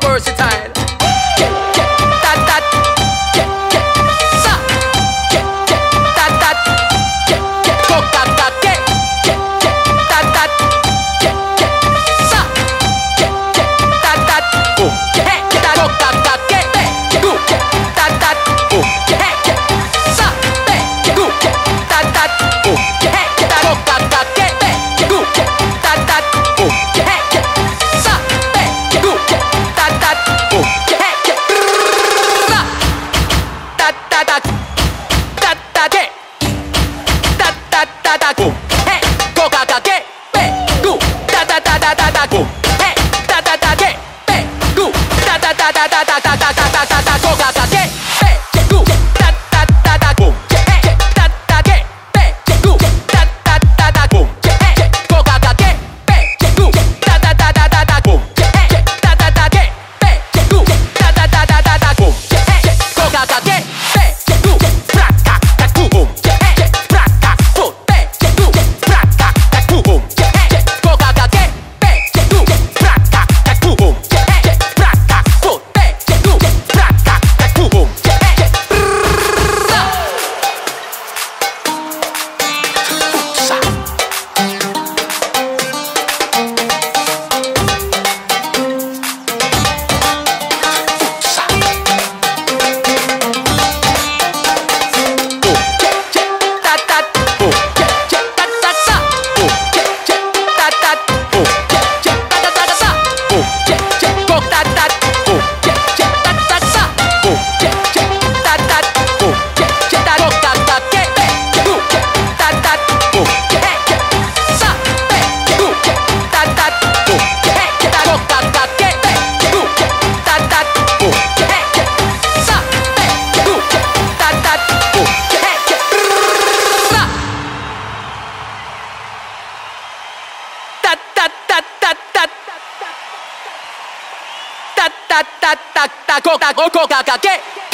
versatile. Coca, coca, coca, coca, coca,